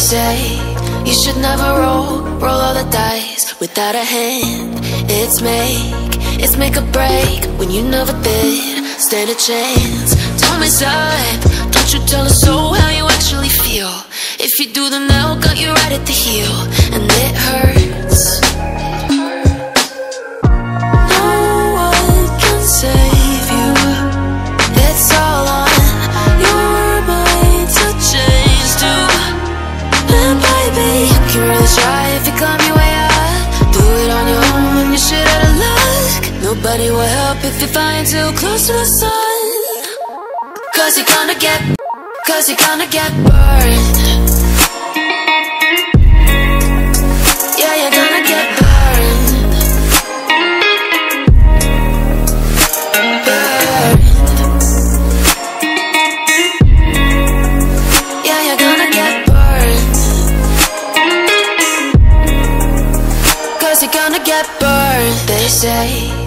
say you should never roll all the dice without a hand. It's make or break when you never did stand a chance. Time is up, don't you tell us so how you actually feel. If you do, then they'll cut you right at the heel, and it hurts. No one can save you. It's all on your mind to change too. And baby, you can really try if you climb your way up. Do it on your own, you should have a luck. Nobody will help if you find too close to the sun. 'Cause you're gonna get burned. They say